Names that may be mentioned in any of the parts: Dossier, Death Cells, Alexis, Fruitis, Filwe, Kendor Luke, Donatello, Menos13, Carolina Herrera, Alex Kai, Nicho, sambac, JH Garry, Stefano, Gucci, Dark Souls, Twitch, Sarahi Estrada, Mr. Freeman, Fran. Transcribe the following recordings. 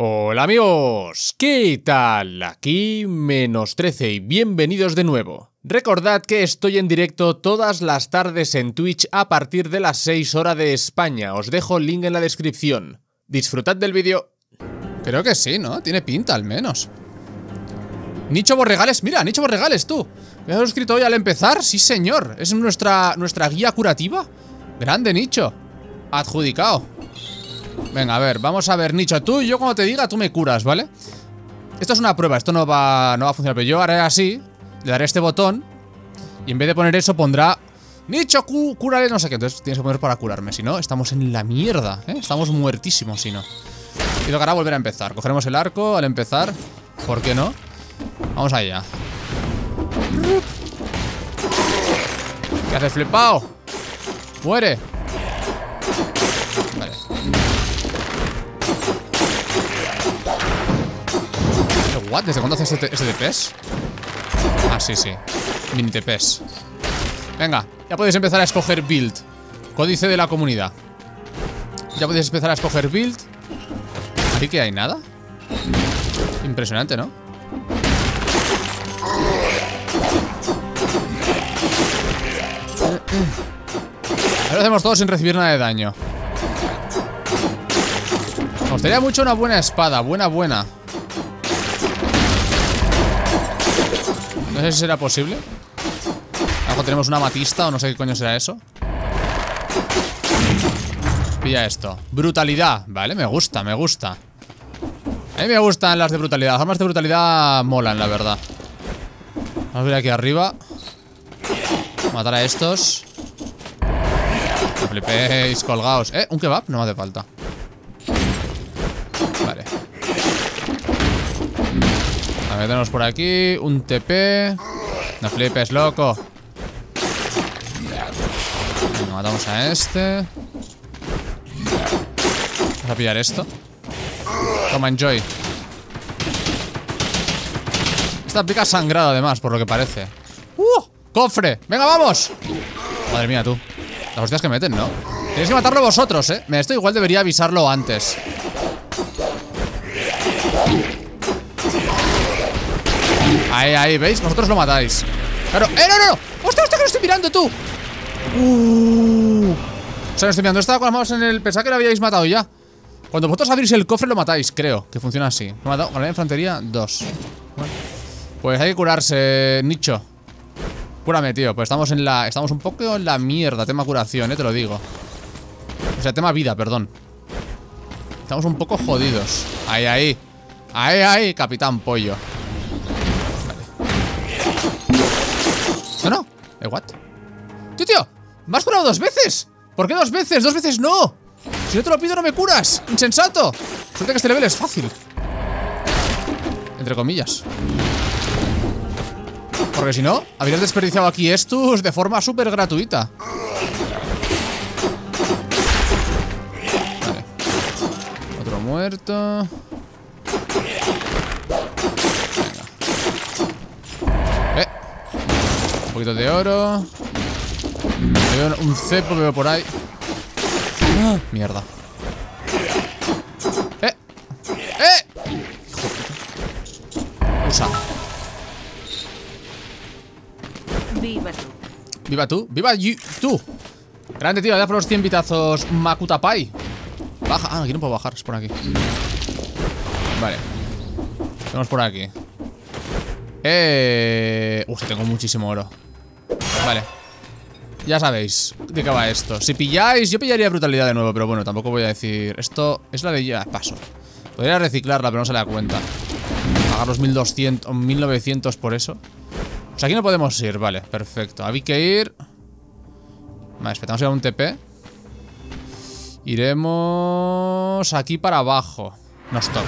Hola amigos, ¿qué tal? Aquí Menos13 y bienvenidos de nuevo. Recordad que estoy en directo todas las tardes en Twitch a partir de las 6 horas de España. Os dejo el link en la descripción. Disfrutad del vídeo. Creo que sí, ¿no? Tiene pinta al menos. Nicho Borregales, mira, Nicho Borregales, tú. ¿Me has suscrito hoy al empezar? Sí, señor. Es nuestra guía curativa. Grande, Nicho. Adjudicado. Venga, a ver, vamos a ver, Nicho. Tú y yo cuando te diga, tú me curas, ¿vale? Esto es una prueba, esto no va a funcionar. Pero yo haré así, le daré este botón y en vez de poner eso pondrá Nicho, cúrale, no sé qué. Entonces tienes que poner para curarme, si no, estamos en la mierda, ¿eh? Estamos muertísimos, si no. Y tocará volver a empezar. Cogeremos el arco al empezar, ¿por qué no? Vamos allá. ¿Qué haces, flipao? Muere. Vale. ¿What? ¿Desde cuándo haces este TPS? Ah, sí, sí. Mini TPS. Venga, ya podéis empezar a escoger build. Códice de la comunidad. Ya podéis empezar a escoger build. ¿Aquí que hay nada? Impresionante, ¿no? Ahora lo hacemos todo sin recibir nada de daño. Me gustaría mucho una buena espada. Buena. No sé si será posible. Abajo tenemos una amatista o no sé qué coño será eso. Pilla esto. Brutalidad. Vale, me gusta. A mí me gustan las de brutalidad. Las armas de brutalidad molan, la verdad. Vamos a ver aquí arriba. Matar a estos. No flipéis, colgaos. Un kebab no me hace falta. Vale. A ver, tenemos por aquí un TP. No flipes, loco. Venga, matamos a este. Vamos a pillar esto. Toma, enjoy. Esta aplica sangrado además, por lo que parece. ¡Cofre! ¡Venga, vamos! Madre mía, tú. Las hostias que meten, ¿no? Tenéis que matarlo vosotros, ¿eh? Esto igual debería avisarlo antes. Ahí, ¿veis? Vosotros lo matáis. Claro. ¡No! ¡Hostia, que lo estoy mirando, tú! O sea, lo estoy mirando. Estaba con las manos en el... Pensaba que lo habíais matado ya. Cuando vosotros abrís el cofre lo matáis, creo. Que funciona así. Lo he matado. Con la infantería, 2. Bueno. Pues hay que curarse, Nicho. Cúrame, tío. Pues estamos en la... Estamos un poco en la mierda. Tema curación, te lo digo. O sea, tema vida, perdón. Estamos un poco jodidos. Ahí, Capitán Pollo. No. ¿What? Tío, ¿me has curado 2 veces? ¿Por qué 2 veces? 2 veces no. Si no te lo pido no me curas. Insensato. Suerte que este level es fácil. Entre comillas. Porque si no, habrías desperdiciado aquí estos de forma súper gratuita. Vale. Otro muerto. Un poquito de oro. Veo un cepo, veo por ahí. Mierda. Joder. Usa. Viva tú. Viva tú. Grande, tío, da por los 100 bitazos, Makuta Pai. Baja. Ah, aquí no puedo bajar, es por aquí. Vale. Vamos por aquí. Tengo muchísimo oro. Vale. Ya sabéis de qué va esto. Si pilláis, yo pillaría brutalidad de nuevo. Pero bueno, tampoco voy a decir. Esto es la de ya, paso. Podría reciclarla, pero no se le da cuenta. Pagar los 1200 o 1900 por eso. O sea, aquí no podemos ir, vale, perfecto. Había que ir. Vale, esperamos ir a un TP. Iremos aquí para abajo. Nos toca.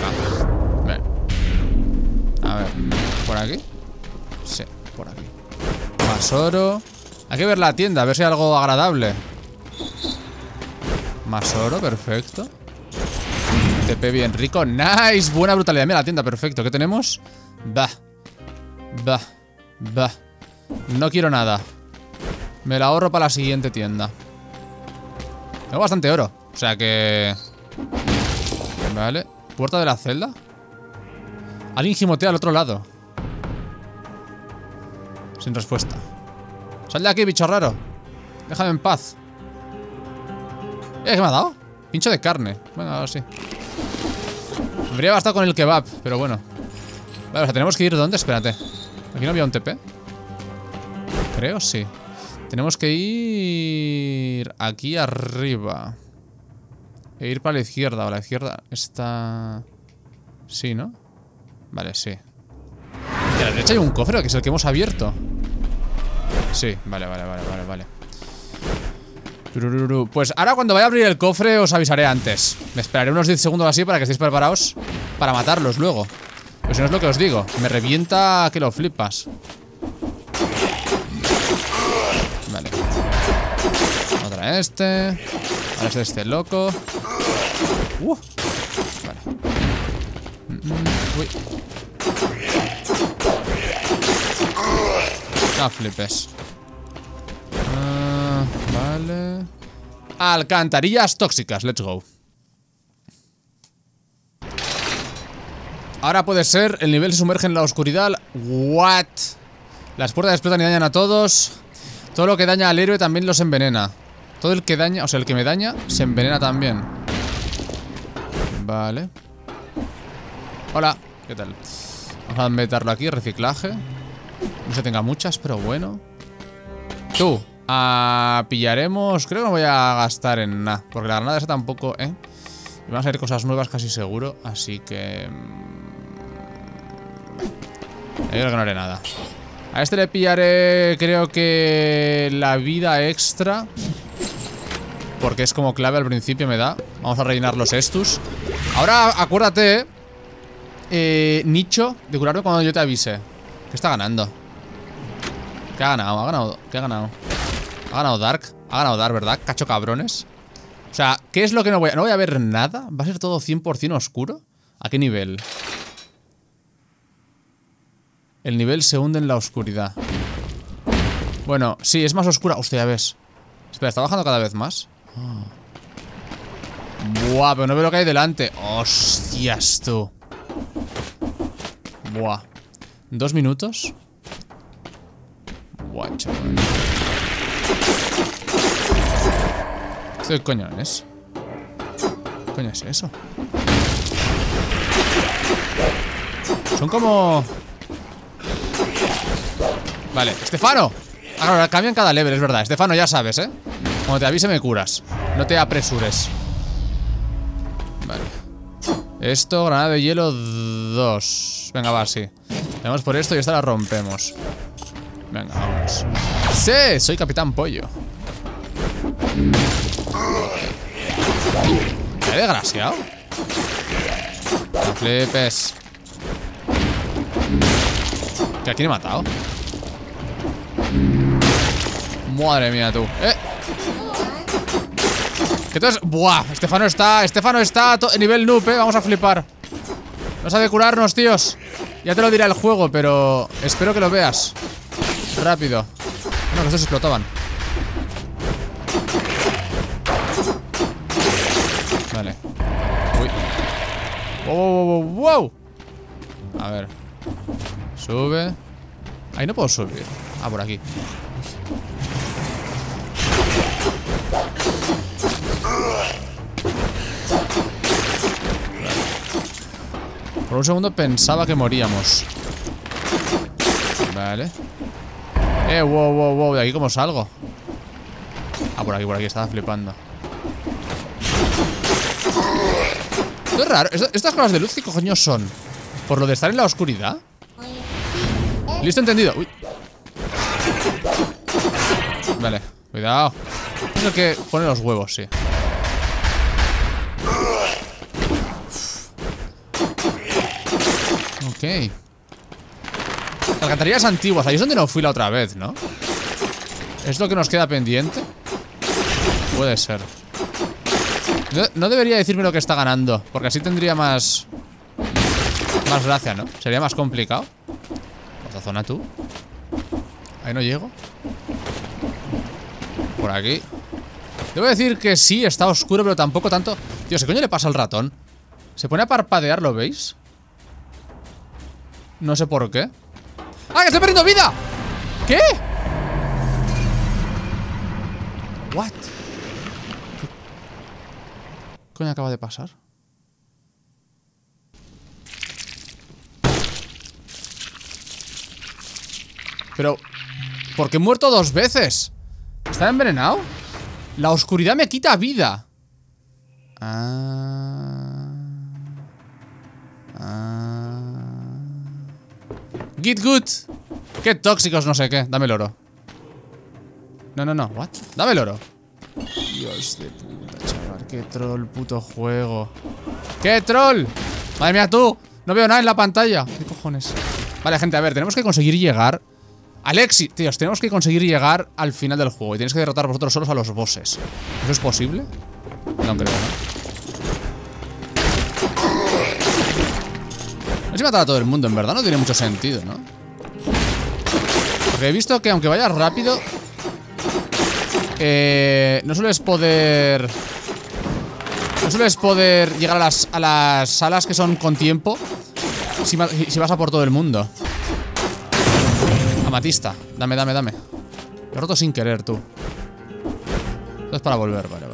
Vale. A ver, ¿por aquí? Sí, por aquí. Más oro. Hay que ver la tienda, a ver si hay algo agradable. Más oro, perfecto. TP bien rico. Nice, buena brutalidad. Mira la tienda, perfecto. ¿Qué tenemos? Bah. No quiero nada. Me la ahorro para la siguiente tienda. Tengo bastante oro. O sea que... Vale. puerta de la celda? Alguien gimotea al otro lado. Sin respuesta. Sal de aquí, bicho raro. Déjame en paz. ¿Qué me ha dado? Pincho de carne. Bueno, ahora sí. Habría bastado con el kebab, pero bueno. Vale, o sea, tenemos que ir. ¿Dónde? Espérate. ¿Aquí no había un TP? Creo, sí. Tenemos que ir aquí arriba. E ir para la izquierda. O la izquierda está... Sí, ¿no? Vale, sí. Y a la derecha hay un cofre, que es el que hemos abierto. Sí, vale. Pues ahora cuando vaya a abrir el cofre os avisaré antes. Me esperaré unos 10 segundos así para que estéis preparados para matarlos luego. Pues si no es lo que os digo. Me revienta que lo flipas. Vale. Otra este. Ahora es este loco. Vale. Uy. No flipes. Vale. Alcantarillas tóxicas, let's go. Ahora puede ser, el nivel se sumerge en la oscuridad. What? Las puertas explotan y dañan a todos. Todo lo que daña al héroe también los envenena. Todo el que daña, o sea, el que me daña, se envenena también. Vale. Hola, ¿qué tal? Vamos a meterlo aquí, reciclaje. No se tenga muchas, pero bueno. Tú. Pillaremos... Creo que no voy a gastar en nada, porque la granada esa tampoco, ¿eh? Me van a salir cosas nuevas casi seguro, así que... Yo creo que no haré nada. A este le pillaré, creo que... La vida extra, porque es como clave al principio me da. Vamos a rellenar los estus. Ahora, acuérdate, Nicho, de curarme cuando yo te avise. Que está ganando. Que ha ganado, Ha ganado Dark, ¿verdad? Cacho cabrones. O sea, ¿qué es lo que no voy a...? ¿No voy a ver nada? ¿Va a ser todo 100% oscuro? ¿A qué nivel? El nivel se hunde en la oscuridad. Bueno, sí, es más oscura. Hostia, ya ves. Espera, ¿está bajando cada vez más? Buah, pero no veo lo que hay delante. Hostias, tú. Buah. 2 minutos. Buah, chaval. ¿Qué coño es? ¿Qué coño es eso? Son como... Vale, ¡Stefano! Ahora cambian cada level, es verdad. Stefano, ya sabes, ¿eh? Cuando te avise me curas. No te apresures. Vale. Esto, granada de hielo 2. Venga, va, sí. Vamos por esto y esta la rompemos. Venga, vamos. ¡Sí! Soy Capitán Pollo. ¡Qué desgraciado! ¡No flipes! ¿Que aquí me he matado? ¡Madre mía, tú! ¡Eh! Que entonces... ¡Buah! Stefano está... nivel noob, ¿eh? Vamos a flipar. No sabe curarnos, tíos. Ya te lo dirá el juego, pero... Espero que lo veas. Rápido. No, los dos explotaban. Vale. Uy. Wow. A ver. Sube. Ahí no puedo subir. Ah, por aquí. Vale. Por un segundo pensaba que moríamos. Vale. Wow. ¿De aquí cómo salgo? Ah, por aquí, estaba flipando. Esto es raro. Estas cosas de luz, ¿qué coño son? ¿Por lo de estar en la oscuridad? Listo, entendido. Uy. Vale, cuidado. Es lo que pone los huevos, sí. Ok. Alcantarillas antiguas, ahí es donde no fui la otra vez, ¿no? ¿Es lo que nos queda pendiente? Puede ser. No debería decirme lo que está ganando, porque así tendría más... Más gracia, ¿no? Sería más complicado. Otra zona, tú. Ahí no llego. Por aquí. Debo decir que sí, está oscuro, pero tampoco tanto. Tío, ¿qué coño le pasa al ratón? Se pone a parpadear, ¿lo veis? No sé por qué. ¡Ah, que estoy perdiendo vida! ¿Qué? ¿What? ¿Qué coño acaba de pasar? Pero... ¿por qué he muerto dos veces? ¿Está envenenado? La oscuridad me quita vida. Get good. Qué tóxicos, no sé qué. Dame el oro. No. What? Dame el oro. Dios de puta, chaval. Qué troll, puto juego. ¡Qué troll! Madre mía, tú. No veo nada en la pantalla. ¿Qué cojones? Vale, gente, a ver. Tenemos que conseguir llegar... Alexis, tíos, tenemos que conseguir llegar al final del juego. Y tenéis que derrotar vosotros solos a los bosses. ¿Eso es posible? No creo, ¿no? No se matará a todo el mundo, en verdad. No tiene mucho sentido, ¿no? Porque he visto que aunque vaya rápido, no sueles poder... no sueles poder llegar a las salas que son con tiempo si vas a por todo el mundo. Matista, dame. Lo he roto sin querer, tú. Esto es para volver, vale.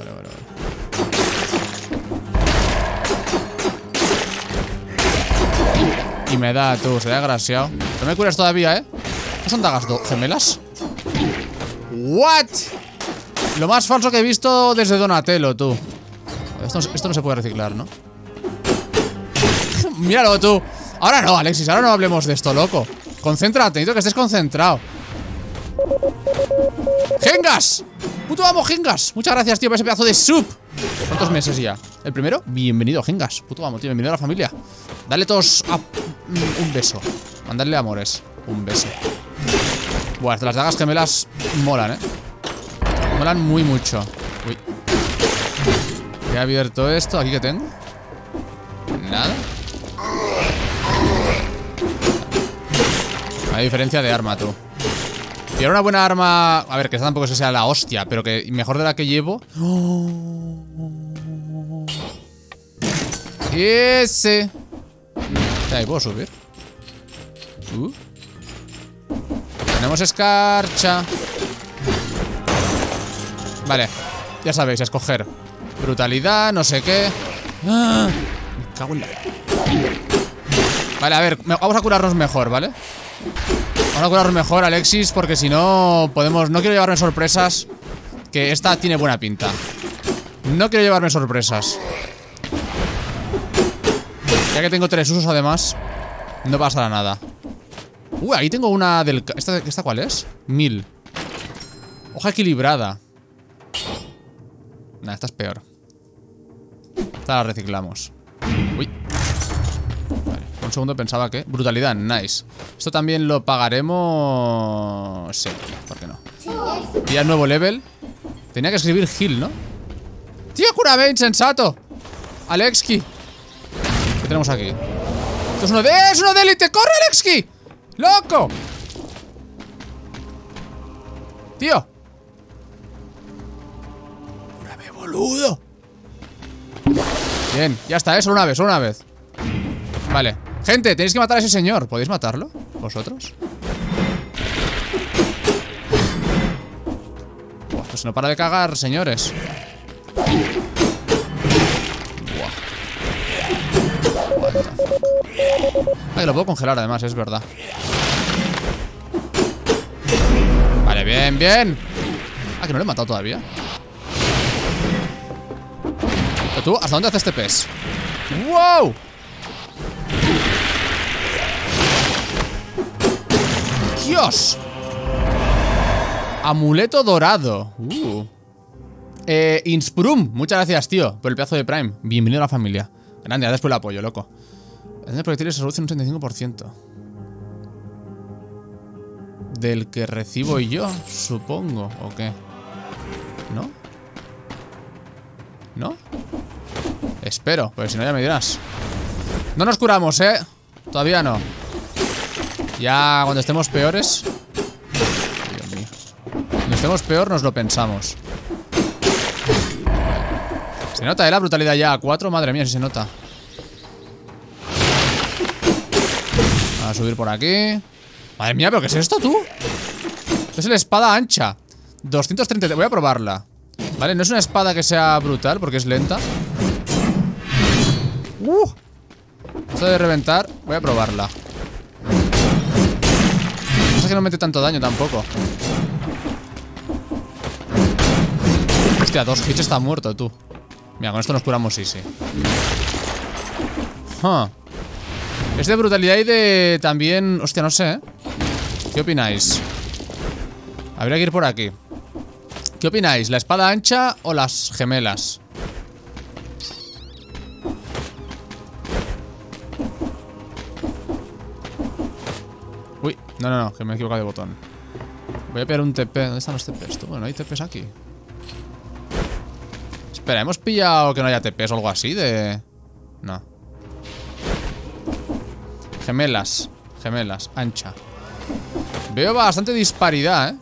Y me da, tú, sería graciado. No me curas todavía, ¿eh? ¿No son dagas gemelas? ¿What? Lo más falso que he visto desde Donatello, tú. Esto no se puede reciclar, ¿no? Míralo, tú. Ahora no, Alexis, ahora no hablemos de esto, loco. Concéntrate, necesito que estés concentrado. ¡Jengas! ¡Puto amo, Jengas! Muchas gracias, tío, por ese pedazo de sub. ¿Cuántos meses ya? ¿El primero? Bienvenido, Jengas. Puto amo, tío, bienvenido a la familia. Dale todos a... un beso. Mandadle amores. Un beso. Buah, las dagas gemelas molan, ¿eh? Molan muy mucho. Uy. He abierto esto. ¿Aquí qué tengo? Nada. Hay diferencia de arma, tú. Y ahora una buena arma... a ver, que esta tampoco es que sea la hostia, pero que mejor de la que llevo. Ese. Ahí puedo subir. Tenemos escarcha. Vale. Ya sabéis, a escoger. Brutalidad, no sé qué. ¡Ah! Me cago en la... Vale, a ver, vamos a curarnos mejor, ¿vale? Vamos a curarnos mejor, Alexis, porque si no podemos... no quiero llevarme sorpresas. Que esta tiene buena pinta. No quiero llevarme sorpresas. Ya que tengo tres usos, además, no pasará nada. Ahí tengo una del... ¿Esta cuál es? 1000. Hoja equilibrada. Nah, esta es peor. Esta la reciclamos. Uy. Un segundo pensaba que... brutalidad, nice. Esto también lo pagaremos... sí, ¿por qué no? Y al nuevo level. Tenía que escribir heal, ¿no? ¡Tío, cúrame, insensato! Alexki. ¿Qué tenemos aquí? ¡Esto es uno de... ¡es uno de élite! ¡Corre, Alexki! ¡Loco! ¡Tío! ¡Cúrame, boludo! Bien, ya está, ¿eh? Solo una vez. Vale. Gente, tenéis que matar a ese señor. ¿Podéis matarlo? ¿Vosotros? Buah, pues no para de cagar, señores. Buah. What the fuck. Ay, lo puedo congelar además, es verdad. Vale, bien, bien. Ah, que no lo he matado todavía. Pero tú, ¿hasta dónde haces este pez? ¡Wow! ¡Dios! Amuleto dorado. Insprum, muchas gracias, tío, por el pedazo de Prime. Bienvenido a la familia. Grande, después el apoyo, loco. El proyectil se reduce un 35%. Del que recibo yo, supongo. ¿O qué? ¿No? ¿No? Espero, porque si no ya me dirás. No nos curamos, ¿eh? Todavía no. Ya cuando estemos peores... Dios mío. Cuando estemos peor nos lo pensamos. Se nota, ¿eh? La brutalidad ya a 4. Madre mía, si se nota. Vamos a subir por aquí. Madre mía, ¿pero qué es esto, tú? Es la espada ancha 230, voy a probarla. Vale, no es una espada que sea brutal, porque es lenta. Esto de reventar, voy a probarla. No sé, que no mete tanto daño tampoco. Hostia, 2 hits está muerto, tú. Mira, con esto nos curamos, sí. Es de brutalidad y de... también... Hostia, no sé, ¿eh? ¿Qué opináis? Habría que ir por aquí. ¿Qué opináis? ¿La espada ancha o las gemelas? Uy, no, que me he equivocado de botón. Voy a pillar un TP. ¿Dónde están los TPs? Tú, bueno, hay TPs aquí. Espera, ¿hemos pillado que no haya TPs o algo así de...? No. Gemelas. Gemelas, ancha. Veo bastante disparidad, ¿eh?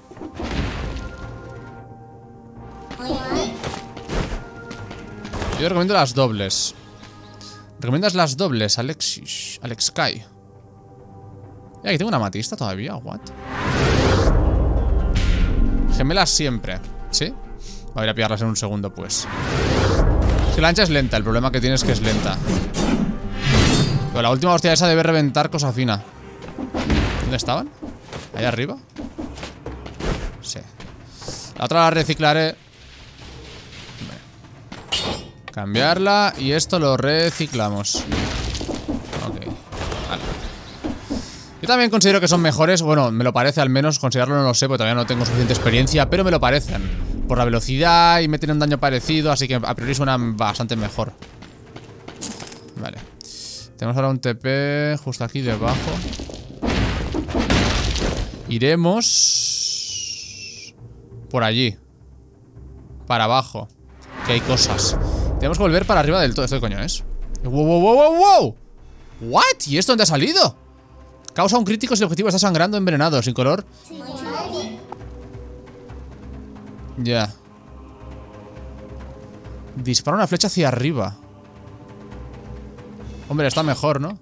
Yo recomiendo las dobles. ¿Recomiendas las dobles, Alexis? Alex Kai. Y aquí tengo una matista todavía, what? Gemelas siempre, ¿sí? Voy a ir a pillarlas en un segundo, pues. Si la ancha es lenta, el problema que tiene es que es lenta. Pero la última hostia esa debe reventar cosa fina. ¿Dónde estaban? ¿Ahí arriba? Sí. La otra la reciclaré. Cambiarla y esto lo reciclamos. Ok, vale. Yo también considero que son mejores. Bueno, me lo parece al menos. Considerarlo no lo sé, porque todavía no tengo suficiente experiencia. Pero me lo parecen. Por la velocidad y me tienen un daño parecido. Así que a priori suenan bastante mejor. Vale. Tenemos ahora un TP justo aquí debajo. Iremos por allí. Para abajo. Que hay cosas. Tenemos que volver para arriba del todo. ¿Esto qué coño es? ¡Wow! ¿What? ¿Y esto dónde ha salido? Causa un crítico si el objetivo está sangrando, envenenado, sin color. Ya. Dispara una flecha hacia arriba. Hombre, está mejor, ¿no?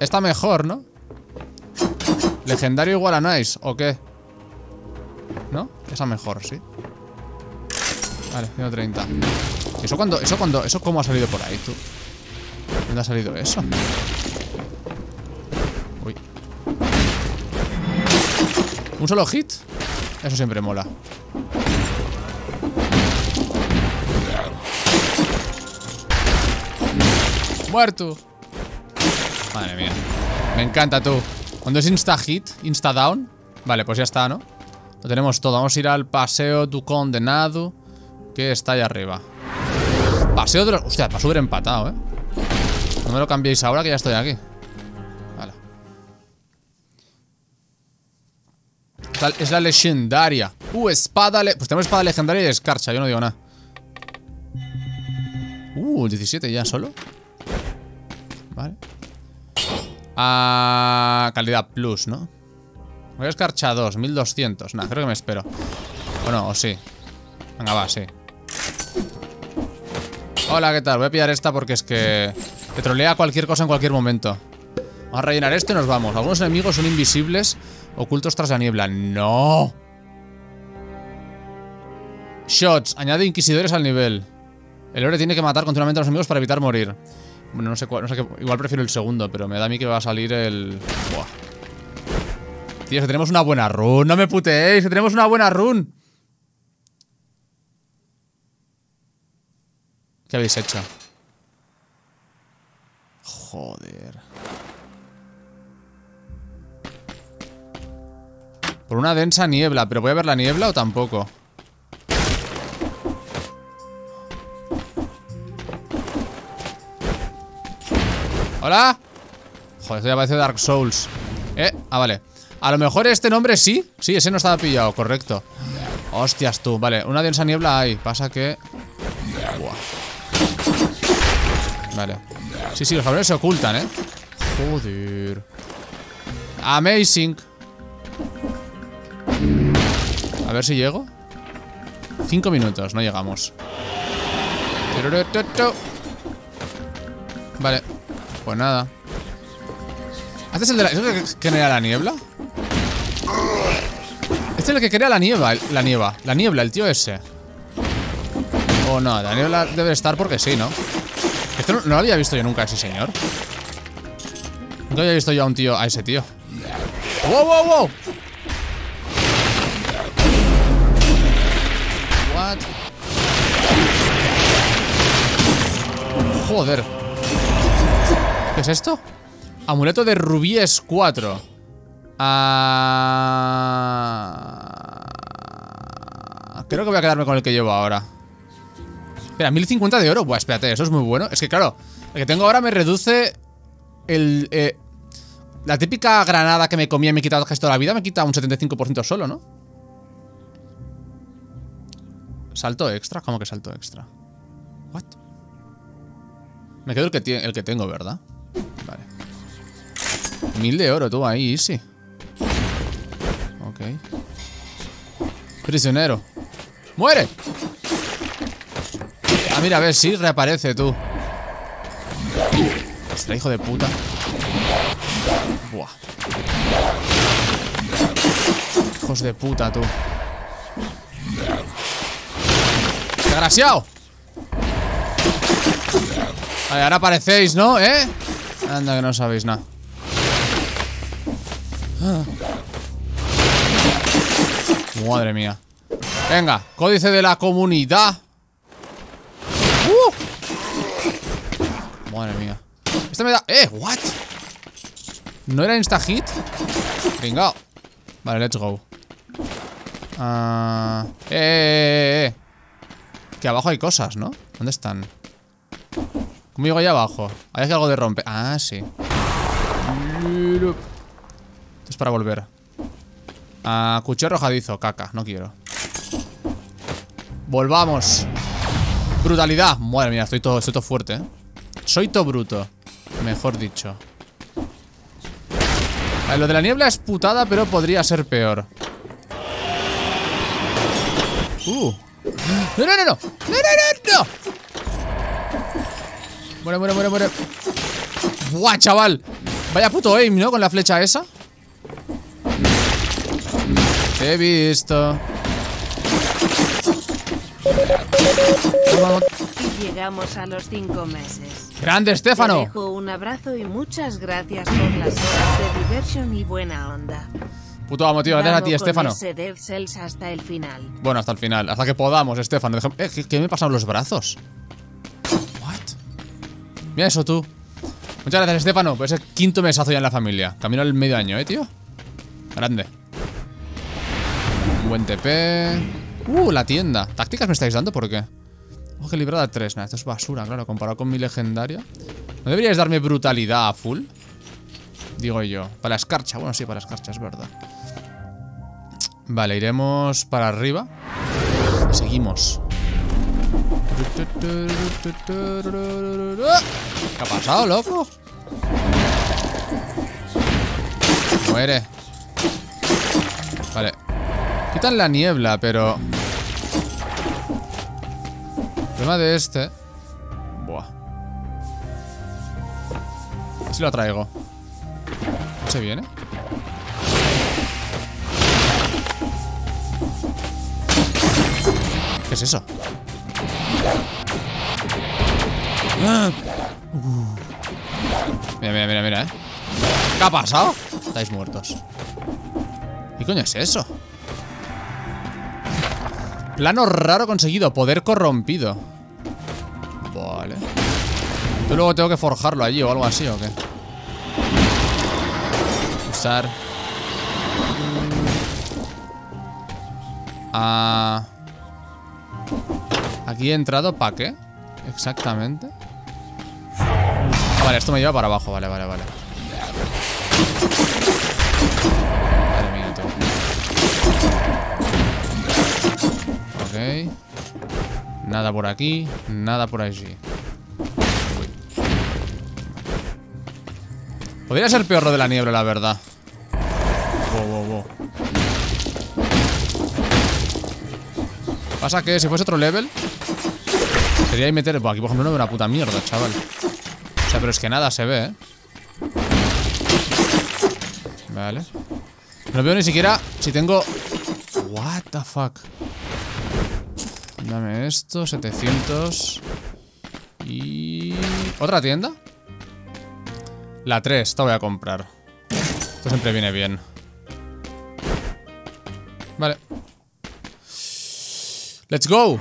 Está mejor, ¿no? Legendario igual a nice, ¿o qué? ¿No? Esa mejor, sí. Vale, 130. ¿Eso cómo ha salido por ahí, tú? ¿Dónde ha salido eso? Uy. ¿Un solo hit? Eso siempre mola. ¡Muerto! Madre mía. Me encanta, tú. Cuando es insta-hit, insta-down. Vale, pues ya está, ¿no? Lo tenemos todo. Vamos a ir al paseo du condenado, que está ahí arriba. Paseo de los... Hostia, para subir empatado, ¿eh? No me lo cambiéis ahora, que ya estoy aquí. Vale. Es la legendaria. Espada... Pues tenemos espada legendaria y escarcha. Yo no digo nada. 17 ya solo. Vale. Calidad plus, ¿no? Voy a escarchar 1200. Nah, creo que me espero. O no, o sí. Venga, va, sí. Hola, ¿qué tal? Voy a pillar esta porque es que te trolea cualquier cosa en cualquier momento. Vamos a rellenar esto y nos vamos. Algunos enemigos son invisibles, ocultos tras la niebla. ¡No! Shots. Añade inquisidores al nivel. El héroe tiene que matar continuamente a los enemigos para evitar morir. Bueno, no sé qué. Igual prefiero el segundo, pero me da a mí que va a salir el... Buah. Tío, que tenemos una buena run. No me puteéis, que tenemos una buena run. ¿Qué habéis hecho? Joder. Por una densa niebla. ¿Pero voy a ver la niebla o tampoco? ¿Hola? Joder, esto ya parece Dark Souls. Vale. A lo mejor este nombre sí. Sí, ese no estaba pillado, correcto. Hostias, tú. Vale, una densa niebla hay. Pasa que... Buah. Vale. Sí, los cabrones se ocultan, ¿eh? Joder. Amazing. A ver si llego. 5 minutos, no llegamos. Vale. Pues nada. ¿Haces el de la... ¿Es el que genera la niebla? Este es el que crea la niebla. La niebla, el tío ese. O no, la niebla debe estar porque sí, ¿no? Esto no lo había visto yo nunca, ese señor. No había visto yo a un tío, a ese tío. ¡Wow, wow, wow! What? Joder. ¿Qué es esto? Amuleto de rubíes 4. Creo que voy a quedarme con el que llevo ahora. Espera, 1050 de oro. Buah, espérate, eso es muy bueno. Es que claro, el que tengo ahora me reduce el... la típica granada que me comía y me quitaba el gesto de la vida. Me quita un 75% solo, ¿no? ¿Salto extra? ¿Cómo que salto extra? ¿What? Me quedo el que tengo, ¿verdad? Vale. 1000 de oro, tú, ahí, easy. Ok. Prisionero. ¡Muere! Ah, mira, a ver si reaparece, tú. Ostras, hijo de puta. Buah. Hijos de puta, tú. ¡Desgraciado! Vale, ahora aparecéis, ¿no? ¿Eh? Anda, que no sabéis nada. Madre mía. Venga, códice de la comunidad. Madre mía. Esta me da... what? ¿No era insta-hit? Pringao. Vale, let's go. Que abajo hay cosas, ¿no? ¿Dónde están? ¿Cómo llego allá abajo? Ahí hay algo de romper. Ah, sí. Esto es para volver. Cuchillo arrojadizo. Caca, no quiero. Volvamos. Brutalidad. Madre mía, estoy todo fuerte, ¿eh? Soy todo bruto, mejor dicho. Lo de la niebla es putada, pero podría ser peor. ¡No, no, no, no! ¡No, no, no, no! Muere, muere, muere, muere. ¡Buah, chaval! Vaya puto aim, ¿no? Con la flecha esa. Te he visto. Y llegamos a los 5 meses. ¡Grande, Stefano! Te dejo un abrazo y muchas gracias por las horas de diversión y buena onda. Puto amo, tío, gracias a ti, Stefano. Death Cells hasta el final. Bueno, hasta el final, hasta que podamos, Stefano. ¿Qué me pasan los brazos? What? Mira eso, tú. Muchas gracias, Stefano, por ese 5.º mesazo ya en la familia. Camino al medio año, tío. Grande. Un buen TP. La tienda. ¿Tácticas me estáis dando? ¿Por qué? Ojo, que librada 3, nada, esto es basura, claro, comparado con mi legendaria. ¿No deberíais darme brutalidad a full? Digo yo. Para la escarcha, bueno, sí, para la escarcha, es verdad. Vale, iremos para arriba. Seguimos. ¿Qué ha pasado, loco? Muere. Vale. Quitan la niebla, pero... El problema de este... Buah. Si lo traigo. ¿Se viene? ¿Qué es eso? Mira, mira, mira, mira, ¿eh? ¿Qué ha pasado? Estáis muertos. ¿Qué coño es eso? Plano raro conseguido, poder corrompido. Vale. Yo luego tengo que forjarlo allí o algo así, ¿o qué? Usar. Aquí he entrado, ¿para qué? Exactamente. Vale, esto me lleva para abajo, vale, vale, vale. Vale, minuto. Ok. Nada por aquí, nada por allí. Uy. Podría ser peor lo de la niebla, la verdad. Wow, wow, wow. Pasa que si fuese otro level, sería ahí meter... Buah, aquí por ejemplo no veo una puta mierda, chaval. O sea, pero es que nada se ve, ¿eh? Vale. No veo ni siquiera si tengo... What the fuck. Dame esto, 700. Y... ¿Otra tienda? La 3, esta voy a comprar. Esto siempre viene bien. Vale. Let's go.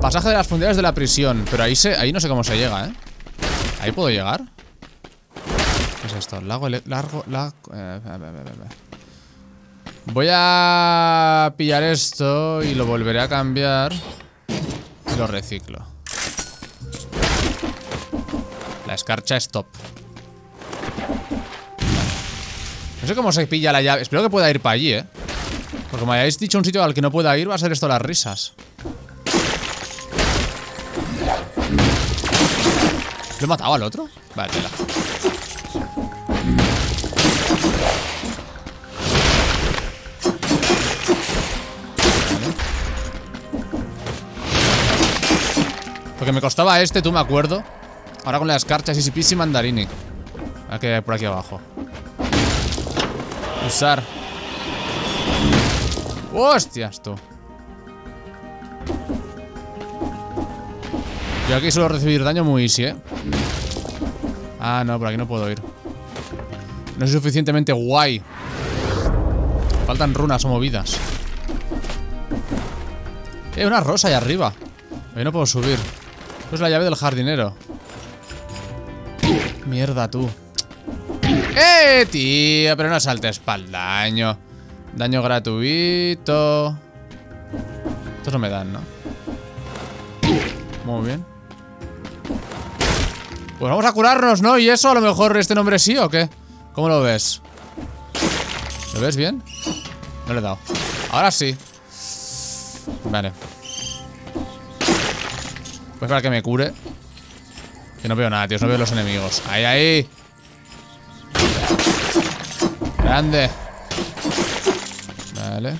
Pasaje de las fundiarias de la prisión. Pero ahí, ahí no sé cómo se llega, ¿eh? ¿Ahí puedo llegar? ¿Qué es esto? Lago... Largo... Voy a pillar esto y lo volveré a cambiar y lo reciclo. La escarcha es top. No sé cómo se pilla la llave. Espero que pueda ir para allí, ¿eh? Porque me hayáis dicho un sitio al que no pueda ir. Va a ser esto las risas. ¿Lo he matado al otro? Vale, tela. Porque me costaba este, tú me acuerdo. Ahora con las escarchas y pisi mandarini. Hay que ir por aquí abajo. Usar. ¡Hostias, tú! Yo aquí suelo recibir daño muy easy, ¿eh? Ah, no, por aquí no puedo ir. No es suficientemente guay. Faltan runas o movidas. Hay una rosa ahí arriba. Ahí no puedo subir. Pues la llave del jardinero. Mierda, tú. ¡Eh, tío! Pero no saltes paldaño. Daño gratuito. Estos no me dan, ¿no? Muy bien. Pues vamos a curarnos, ¿no? Y eso, a lo mejor este nombre sí o qué. ¿Cómo lo ves? ¿Lo ves bien? No le he dado. Ahora sí. Vale. Pues para que me cure. Que no veo nada, tío. No veo los enemigos. ¡Ahí, ahí! ¡Grande! Vale.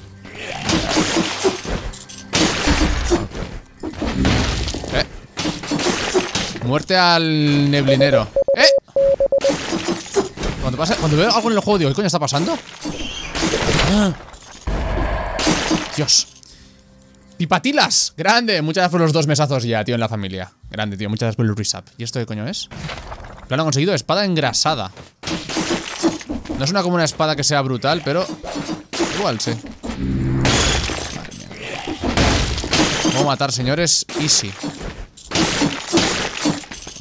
Muerte al neblinero. ¡Eh! Cuando veo algo en el juego digo, ¿qué coño está pasando? ¡Ah! Dios. Tipatilas, grande. Muchas gracias por los 2 mesazos ya, tío, en la familia. Grande, tío, muchas gracias por el resub. ¿Y esto qué coño es? Lo han conseguido, espada engrasada. No es una como una espada que sea brutal, pero... Igual, sí. Cómo matar, señores, easy.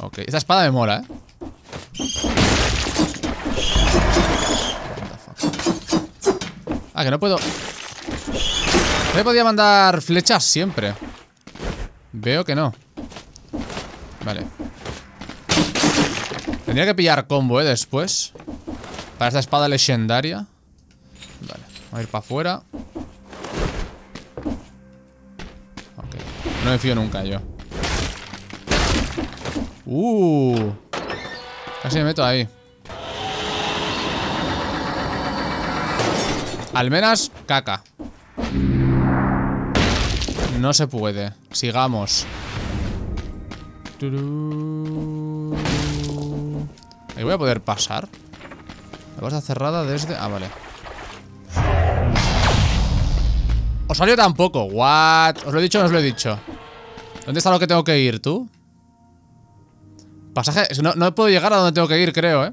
Ok, esta espada me mola, ¿eh? Ah, que no puedo... No podía mandar flechas siempre. Veo que no. Vale. Tendría que pillar combo, ¿eh? Después. Para esta espada legendaria. Vale, vamos a ir para afuera. Ok, no me fío nunca yo. Casi me meto ahí. Almenas, caca. No se puede. Sigamos. Ahí voy a poder pasar. La puerta cerrada desde... Ah, vale. Os salió tampoco. What? ¿Os lo he dicho o no os lo he dicho? ¿Dónde está lo que tengo que ir, tú? Pasaje... No puedo llegar a donde tengo que ir, creo, ¿eh?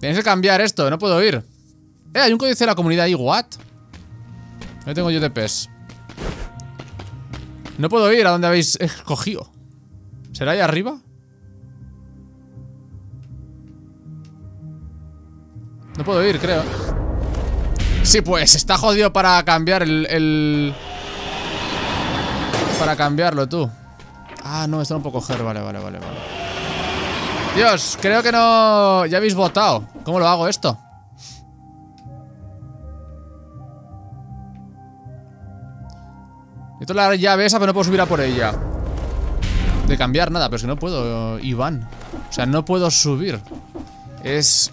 Tenéis que cambiar esto. No puedo ir. Hay un códice de la comunidad ahí. What? No tengo yo TPs. No puedo ir a donde habéis escogido. ¿Será ahí arriba? No puedo ir, creo. Sí, pues está jodido para cambiar el... Para cambiarlo, tú. Ah, no, esto no puedo coger. Vale. Dios, creo que no... Ya habéis votado. ¿Cómo lo hago esto? Necesito la llave esa, pero no puedo subir a por ella. De cambiar nada, pero es que no puedo, Iván. O sea, no puedo subir. Es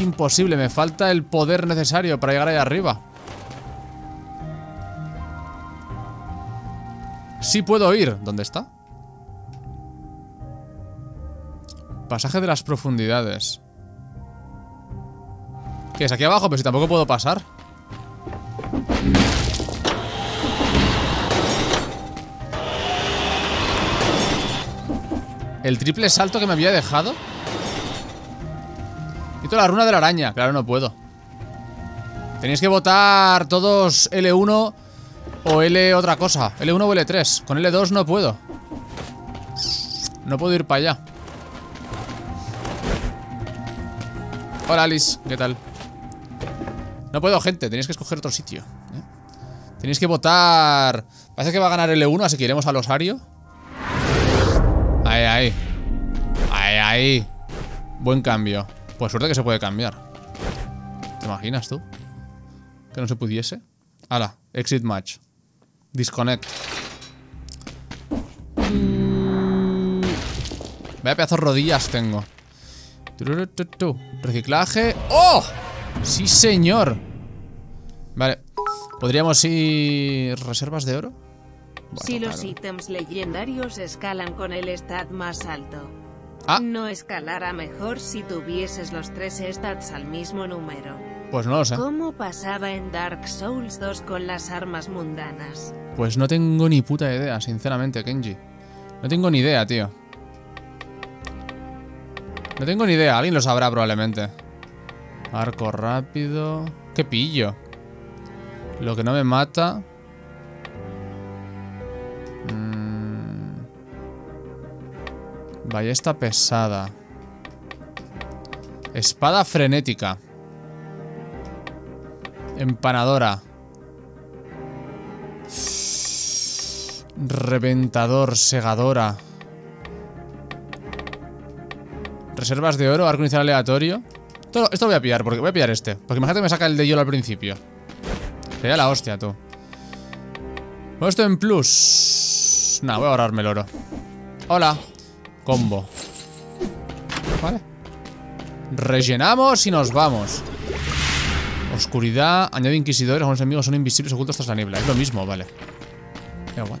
imposible. Me falta el poder necesario para llegar ahí arriba. Sí puedo ir. ¿Dónde está? Pasaje de las profundidades. ¿Qué es? ¿Aquí abajo? Pero si tampoco puedo pasar. ¿El triple salto que me había dejado? Quito la runa de la araña. Claro, no puedo. Tenéis que votar todos L1 o L otra cosa. L1 o L3. Con L2 no puedo. No puedo ir para allá. Hola, Alice. ¿Qué tal? No puedo, gente. Tenéis que escoger otro sitio. Tenéis que votar... Parece que va a ganar L1, así que iremos al osario. Ahí, ahí. Ahí, ahí. Buen cambio. Pues suerte que se puede cambiar. ¿Te imaginas tú? Que no se pudiese. Hala, exit match. Disconnect. Vaya pedazos rodillas tengo. Reciclaje. ¡Oh! ¡Sí, señor! Vale. ¿Podríamos ir... reservas de oro? Bueno, si los ítems legendarios escalan con el stat más alto. Ah. No escalará mejor si tuvieses los tres stats al mismo número. Pues no lo sé. ¿Cómo pasaba en Dark Souls 2 con las armas mundanas? Pues no tengo ni puta idea, sinceramente, Kenji. No tengo ni idea, tío. No tengo ni idea, alguien lo sabrá probablemente. Arco rápido. ¡Qué pillo! Lo que no me mata... Ballesta pesada. Espada frenética. Empanadora. Reventador, segadora. Reservas de oro, arco inicial aleatorio. Esto lo voy a pillar, porque voy a pillar este. Porque imagínate que me saca el de hielo al principio. Sería la hostia, tú. Bueno, esto en plus. Nah, voy a ahorrarme el oro. Hola. Combo. Vale. Rellenamos y nos vamos. Oscuridad. Añade inquisidores. Algunos enemigos son invisibles ocultos tras la niebla. Es lo mismo, vale. Yeah, what?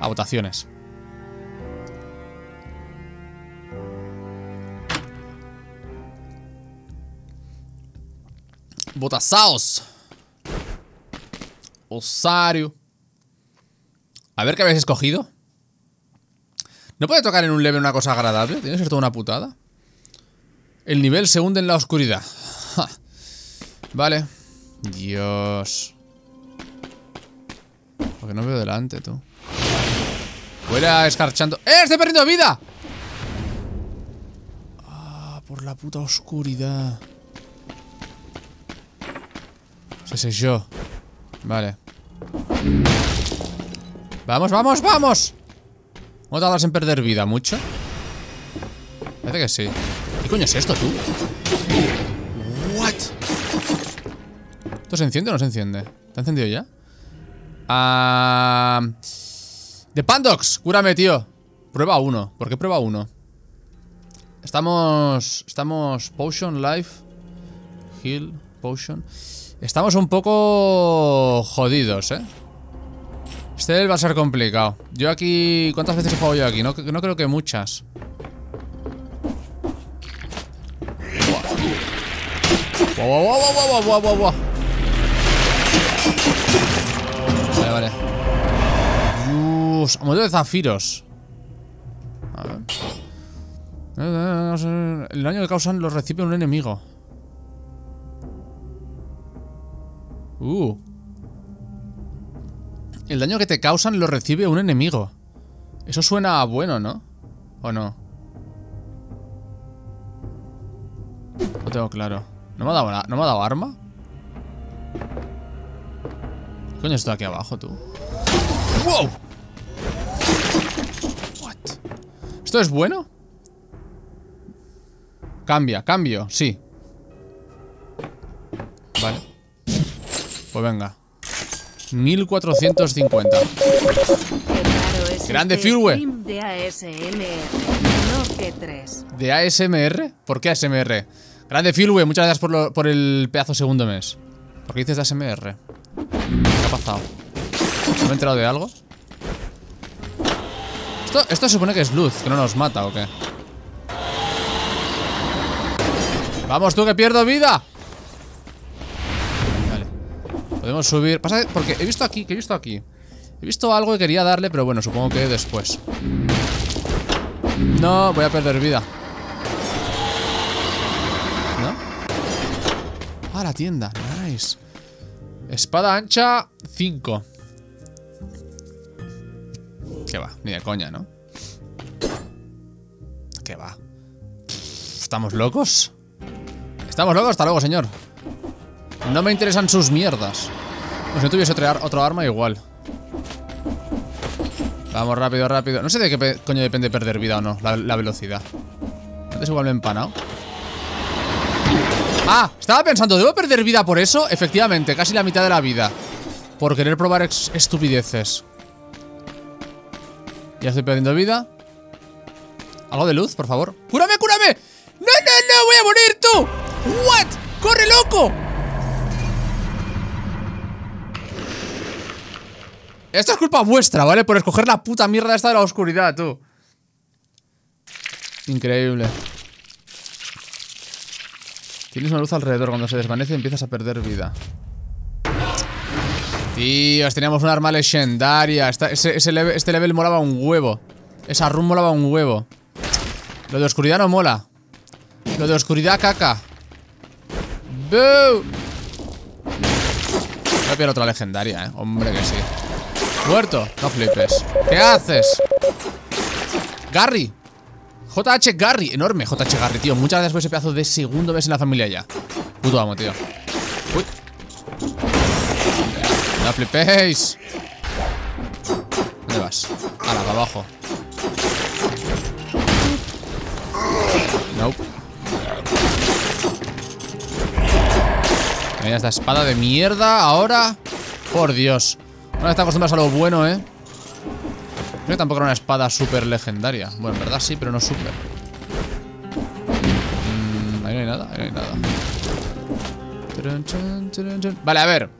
A votaciones. Votasaos. Osario. A ver qué habéis escogido. ¿No puede tocar en un level una cosa agradable? Tiene que ser toda una putada. El nivel se hunde en la oscuridad. Ja. Vale. Dios. Porque no veo delante, tú. Fuera escarchando. ¡Eh! ¡Estoy perdiendo vida! Ah, por la puta oscuridad. Se selló. Vale. ¡Vamos, vamos, vamos! ¿Cómo tardas en perder vida? ¿Mucho? Parece que sí. ¿Qué coño es esto, tú? ¿What? ¿Esto se enciende o no se enciende? ¿Te ha encendido ya? ¡The Pandox! ¡Cúrame, tío! Prueba 1. ¿Por qué prueba 1? Estamos... Potion, Life... Heal, Potion... Estamos un poco... jodidos, ¿eh? Este va a ser complicado. Yo aquí... ¿Cuántas veces he jugado yo aquí? No creo que muchas. Wow, wow, wow, wow, wow, wow. Vale, vale. Dios, modelo de zafiros. A ver. El daño que causan los recibe un enemigo. El daño que te causan lo recibe un enemigo. Eso suena bueno, ¿no? ¿O no? No tengo claro. ¿No me ha dado arma? ¿Qué coño está aquí abajo, tú? ¡Wow! What? ¿Esto es bueno? Cambio, sí. Vale. Pues venga. 1450. Grande Filwe. De ASMR. ¿De ASMR? ¿Por qué ASMR? Grande Filwe, muchas gracias por el pedazo segundo mes. ¿Por qué dices de ASMR? ¿Qué ha pasado? ¿No me he enterado de algo? Esto se supone que es luz, que no nos mata, ¿o qué? Vamos tú, que pierdo vida. Vale. Podemos subir. Pasa porque he visto aquí, he visto algo que quería darle, pero bueno, supongo que después. No, voy a perder vida. ¿No? Ah, la tienda. Nice. Espada ancha 5. Que va, ni de coña, ¿no? Que va. ¿Estamos locos? Estamos locos, hasta luego, señor. No me interesan sus mierdas. Pues si no tuviese otro arma, igual. Vamos, rápido, rápido. No sé de qué coño depende perder vida o no, la velocidad. Antes igual me he empanado. Ah, estaba pensando, ¿debo perder vida por eso? Efectivamente, casi la mitad de la vida. Por querer probar estupideces. Ya estoy perdiendo vida. Algo de luz, por favor. ¡Cúrame, cúrame! ¡No, no, no! ¡Voy a morir tú! ¿What? ¡Corre, loco! Esto es culpa vuestra, ¿vale? Por escoger la puta mierda esta de la oscuridad, tú. Increíble. Tienes una luz alrededor. Cuando se desvanece empiezas a perder vida. Tíos, teníamos un arma legendaria. Este level molaba un huevo. Esa run molaba un huevo. Lo de oscuridad no mola. Lo de oscuridad caca. ¡Boo! Voy a pillar otra legendaria, ¿eh? Hombre que sí. Muerto, no flipes. ¿Qué haces? Garry. JH Garry, enorme JH Garry, tío. Muchas gracias por ese pedazo de segundo mes en la familia ya. Puto amo, tío. Uy. No flipéis. ¿Dónde vas? Ala, para abajo. Nope. Mira esta espada de mierda ahora. Por Dios. No está acostumbrado a lo bueno, eh. Creo que tampoco era una espada súper legendaria. Bueno, en verdad sí, pero no súper. Ahí no hay nada, ahí no hay nada. Vale, a ver.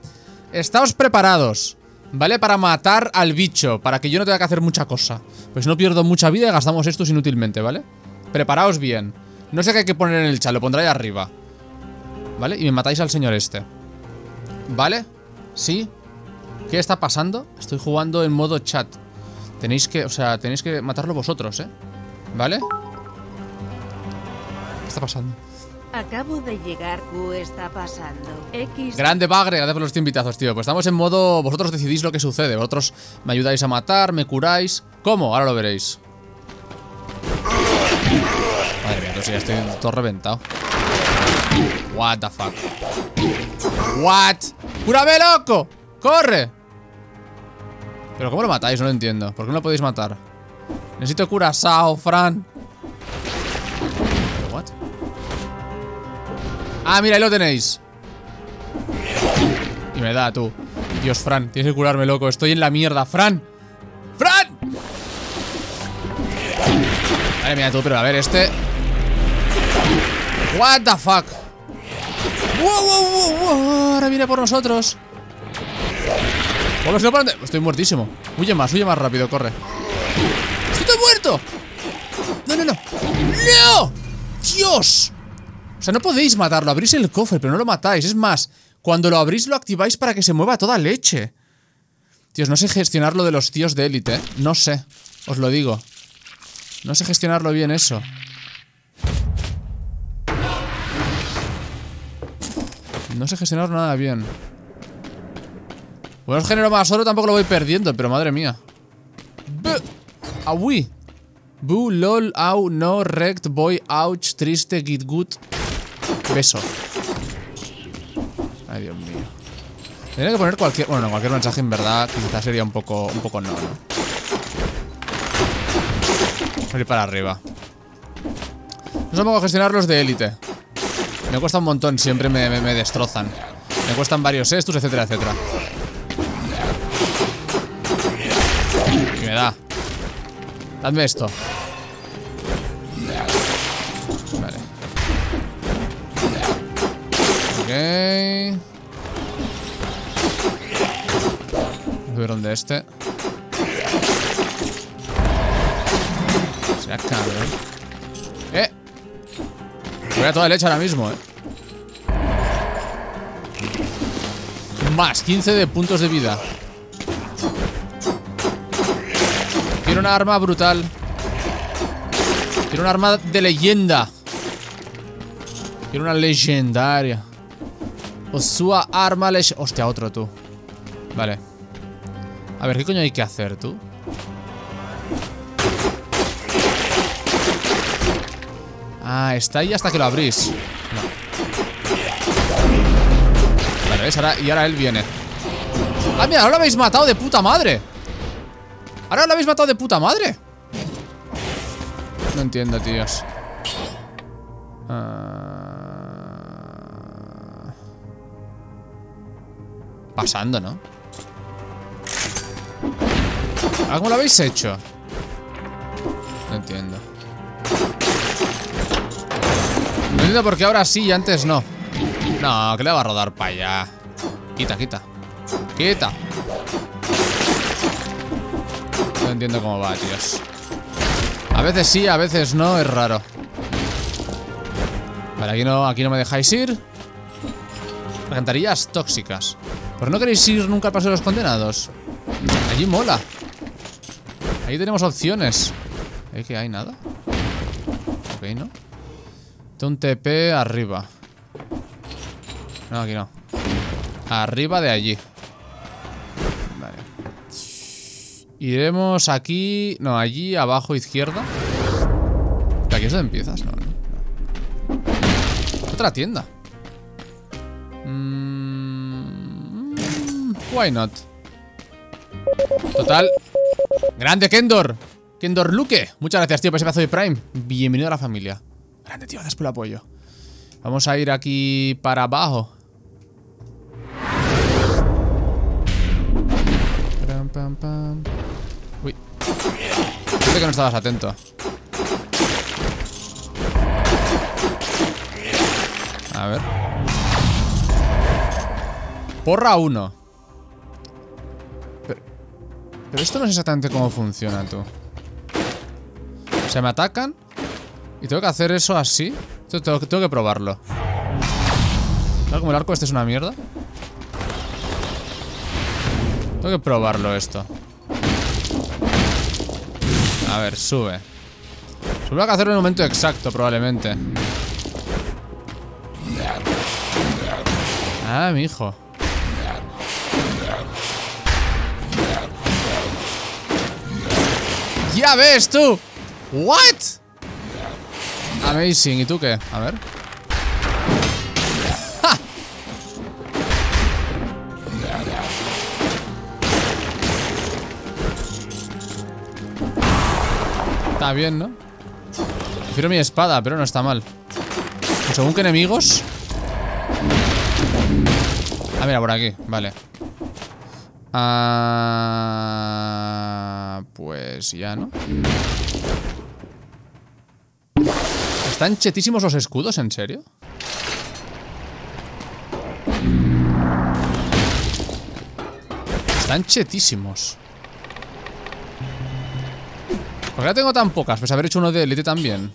Estáos preparados, ¿vale? Para matar al bicho. Para que yo no tenga que hacer mucha cosa. Pues no pierdo mucha vida y gastamos estos inútilmente, ¿vale? Preparaos bien. No sé qué hay que poner en el chat, lo pondré ahí arriba. ¿Vale? Y me matáis al señor este. ¿Vale? ¿Sí? ¿Qué está pasando? Estoy jugando en modo chat. Tenéis que, o sea, tenéis que matarlo vosotros, ¿eh? ¿Vale? ¿Qué está pasando? Acabo de llegar, ¿qué está pasando? Grande Bagre, gracias por los 100 invitazos, tío. Pues estamos en modo... Vosotros decidís lo que sucede. Vosotros me ayudáis a matar, me curáis... ¿Cómo? Ahora lo veréis. Madre mía, entonces ya estoy todo reventado. What the fuck. What? ¡Cúrame, loco! ¡Corre! ¿Pero cómo lo matáis? No lo entiendo. ¿Por qué no lo podéis matar? Necesito curazao, Fran. ¿Pero what? Ah, mira, ahí lo tenéis. Y me da, tú. Dios, Fran, tienes que curarme, loco. Estoy en la mierda, Fran. ¡Fran! Vale, mira tú, pero a ver, este. What the fuck. ¡Wow, wow, wow, wow! Ahora viene por nosotros. Estoy muertísimo. Huye más rápido, corre. ¡Estoy muerto! ¡No, no, no! ¡No! ¡Dios! O sea, no podéis matarlo. Abrís el cofre, pero no lo matáis. Es más, cuando lo abrís lo activáis para que se mueva toda leche. Dios, no sé gestionar lo de los tíos de élite, ¿eh? No sé, os lo digo. No sé gestionarlo bien eso. No sé gestionar nada bien. Bueno, genero más oro, tampoco lo voy perdiendo, pero madre mía. Aui. Bu, lol, au, no, rect, boy, ouch, triste, git, good. Beso. Ay, Dios mío. Tendría que poner cualquier... Bueno, no, cualquier mensaje en verdad quizás sería un poco no, ¿no? Voy para arriba. No sé cómo gestionar los de élite. Me cuesta un montón, siempre me destrozan. Me cuestan varios estos, etcétera, etcétera. Me da. Dadme esto. Vale. Ok. Subieron de este. Será cabrón. Voy a toda leche ahora mismo, Más 15 de puntos de vida. Quiero una arma brutal. Quiero una arma de leyenda. Quiero una legendaria. O su arma legendaria. Hostia, otro, tú. Vale. A ver, ¿qué coño hay que hacer, tú? Ah, está ahí hasta que lo abrís. No. Vale, ¿ves? Ahora, y ahora él viene. Ah, mira, ahora lo habéis matado de puta madre. Ahora lo habéis matado de puta madre. No entiendo, tíos. Pasando, ¿no? Ah, ¿cómo lo habéis hecho? No entiendo. No entiendo por qué ahora sí y antes no. No, que le va a rodar para allá. Quita, quita. Quita. No entiendo cómo va, tíos. A veces sí, a veces no, es raro. Vale, aquí no me dejáis ir. Alcantarillas tóxicas. ¿Pero no queréis ir nunca al paso de los condenados? Allí mola. Ahí tenemos opciones. ¿Es que hay nada? Ok, ¿no? Un TP arriba. No, aquí no. Arriba de allí. Vale. Iremos aquí. No, allí abajo izquierda. ¿De aquí es donde empiezas? No, no, no. Otra tienda. Why not? Total. Grande Kendor. Kendor Luke. Muchas gracias, tío, por ese pedazo de Prime. Bienvenido a la familia. Grande, tío, gracias por el apoyo. Vamos a ir aquí para abajo. Uy. Creo que no estabas atento. A ver. Porra 1. Pero esto no es exactamente cómo funciona, tú. Se me atacan. Y tengo que hacer eso así. Esto tengo que probarlo. Claro, como el arco este es una mierda. Tengo que probarlo esto. A ver, sube. Sube, hay que hacerlo en el momento exacto, probablemente. Ah, mi hijo. ¡Ya ves, tú! ¿What? Amazing. ¿Y tú qué? A ver. ¡Ja! Está bien, ¿no? Prefiero mi espada, pero no está mal. Pues según que enemigos. Ah, mira, por aquí. Vale. Ah, pues ya, ¿no? ¿Están chetísimos los escudos? ¿En serio? Están chetísimos. ¿Por qué la tengo tan pocas? Pues haber hecho uno de élite también.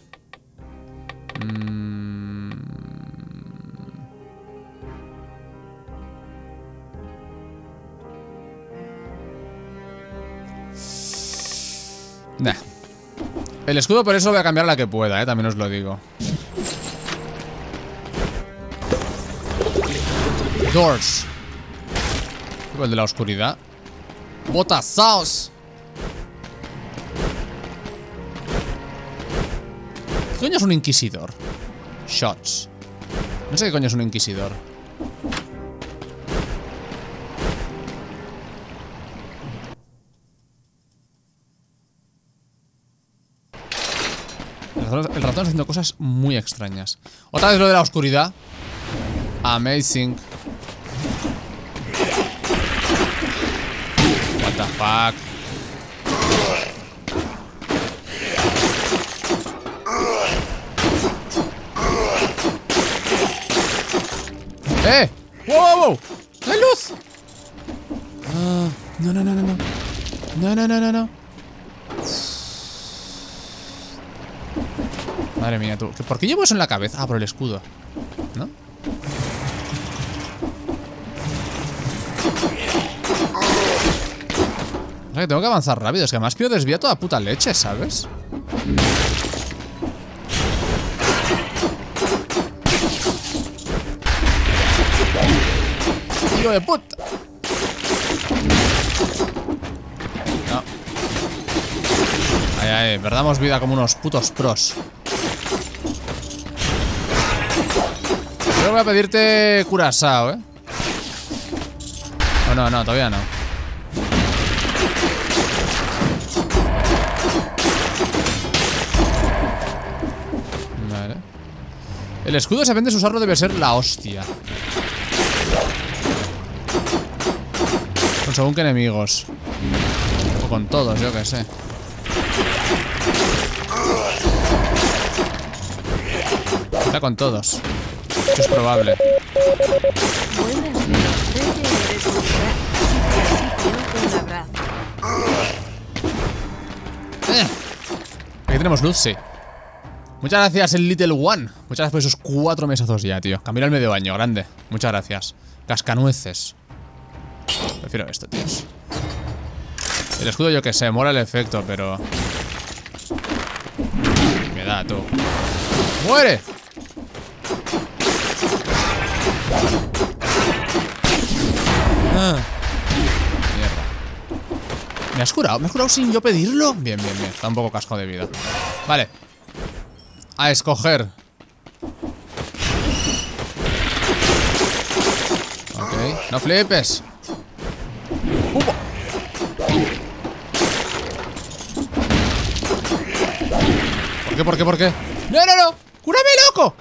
Nah. El escudo por eso voy a cambiar la que pueda, también os lo digo. Doors. El de la oscuridad. Botasaos. ¿Qué coño es un inquisidor? Shots. No sé qué coño es un inquisidor. El ratón está haciendo cosas muy extrañas. Otra vez lo de la oscuridad. Amazing. What the fuck. ¡Eh! ¡Wow, wow, wow! ¡No hay luz! No, no, no, no, no. No, no, no, no, no. Madre mía, tú. ¿Por qué llevo eso en la cabeza? Ah, por el escudo, ¿no? O sea, que tengo que avanzar rápido. Es que además quiero desviar toda puta leche, ¿sabes? ¡Hijo de puta! No. Ay, ay, perdamos vida como unos putos pros. Yo voy a pedirte curazao, ¿eh? No, no, no, todavía no. Vale. El escudo, se vende su usarlo, debe ser la hostia. Según que enemigos. O con todos, yo que sé. Está con todos. Eso es probable. Aquí tenemos luz, sí. Muchas gracias, el Little One. Muchas gracias por esos 4 mesazos ya, tío. Camino al medio baño, grande. Muchas gracias. Cascanueces. Prefiero esto, tíos. El escudo, yo que sé, mola el efecto, pero... me da, tú. ¡Muere! Ah. Mierda. ¿Me has curado? ¿Me has curado sin yo pedirlo? Bien, bien, bien. Está un poco casco de vida. Vale. A escoger. Ok. No flipes. ¿Por qué? ¿Por qué? ¿Por qué? ¡No, no, no! ¡Cúrame, loco!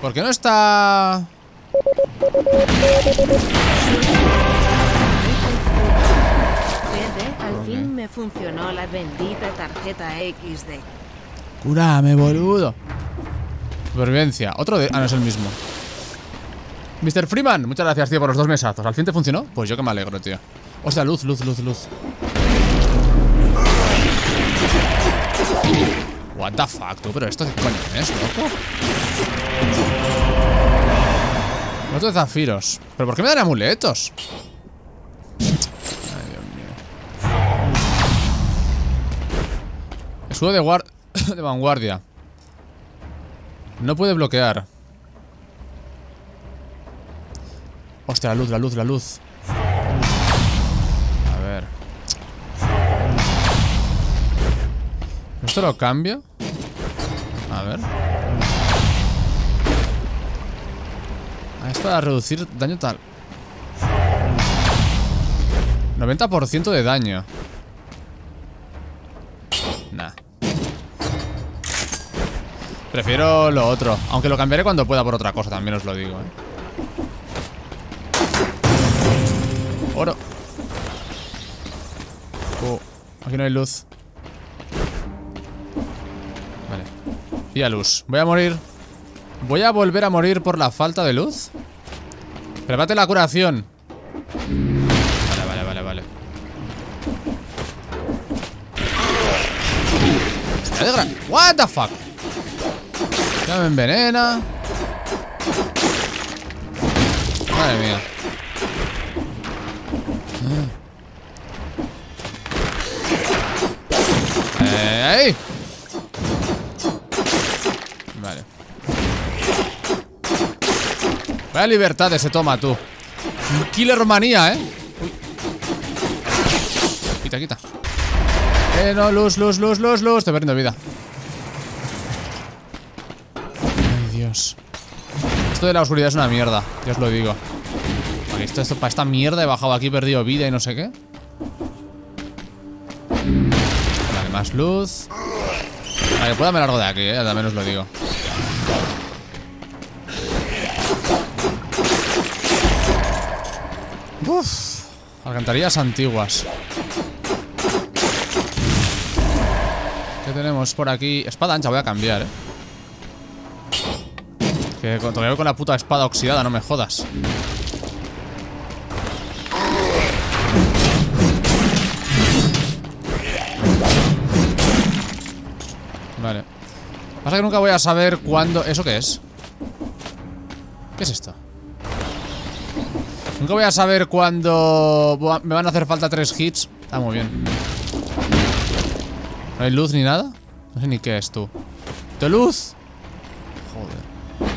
¿Por qué no está...? Al fin me funcionó la bendita tarjeta XD. ¡Cúrame, boludo! Supervivencia. Otro de... ah, no es el mismo. Mr. Freeman, muchas gracias, tío, por los 2 mesazos. ¿Al fin te funcionó? Pues yo que me alegro, tío. Hostia, luz, luz, luz, luz. What the fuck, tú, pero esto qué coño es, loco. Otro de zafiros. ¿Pero por qué me dan amuletos? Ay, Dios mío. Escudo de vanguardia. No puede bloquear. Hostia, la luz, la luz, la luz. A ver. ¿Esto lo cambio? A ver. Ah, es para reducir daño tal. 90% de daño. Nah. Prefiero lo otro. Aunque lo cambiaré cuando pueda por otra cosa, también os lo digo, ¿eh? Oro. Oh, aquí no hay luz. Vale. Y a luz. Voy a morir. Voy a volver a morir por la falta de luz. Prepárate la curación. Vale, vale, vale, vale. Está de gran... What the fuck. Ya me envenena. Madre mía. ¡Ey! Vale. Vaya libertad se toma, tú. Killer manía, ¿eh? Uy. Quita, quita. No, luz, luz, luz, luz, luz. Estoy perdiendo vida. Ay, Dios. Esto de la oscuridad es una mierda, ya os lo digo. Esto para esta mierda he bajado aquí, he perdido vida y no sé qué. Vale, más luz. Vale, puedo darme largo de aquí, también os lo digo. Uff, alcantarillas antiguas. ¿Qué tenemos por aquí? Espada ancha, voy a cambiar, Que todavía voy con la puta espada oxidada, no me jodas. Vale. Pasa que nunca voy a saber cuándo... ¿Eso qué es? ¿Qué es esto? Nunca voy a saber cuándo me van a hacer falta 3 hits. Está muy bien. ¿No hay luz ni nada? No sé ni qué es tú. ¡De luz! Joder.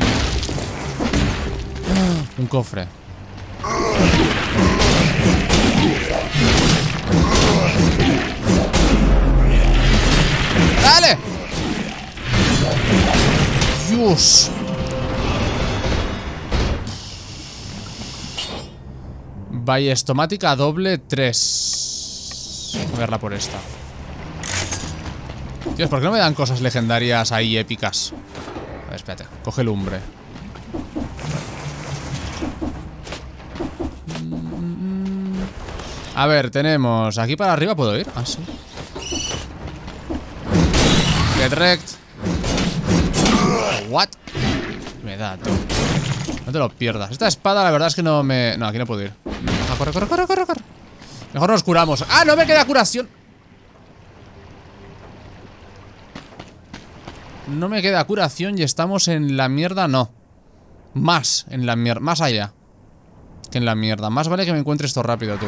Un cofre. ¡Dale! ¡Dios! Ballesta doble 3. Voy a verla por esta. Dios, ¿por qué no me dan cosas legendarias ahí épicas? A ver, espérate. Coge lumbre. A ver, tenemos... ¿Aquí para arriba puedo ir? Ah, sí. Get wrecked. What? Me da, tío. No te lo pierdas. Esta espada la verdad es que no me... No, aquí no puedo ir. Ah, corre, corre, corre, corre, corre. Mejor nos curamos. ¡Ah, no me queda curación! No me queda curación y estamos en la mierda, no. Más en la mierda, más allá que en la mierda. Más vale que me encuentre esto rápido, tú.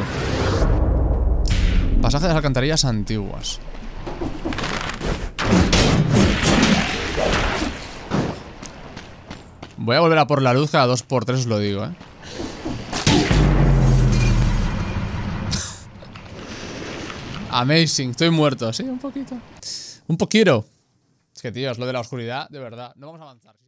Pasaje de las alcantarillas antiguas. Voy a volver a por la luz cada 2×3, os lo digo, ¿eh? Amazing, estoy muerto, sí, un poquito. Un poquito. Es que, tío, es lo de la oscuridad, de verdad. No vamos a avanzar.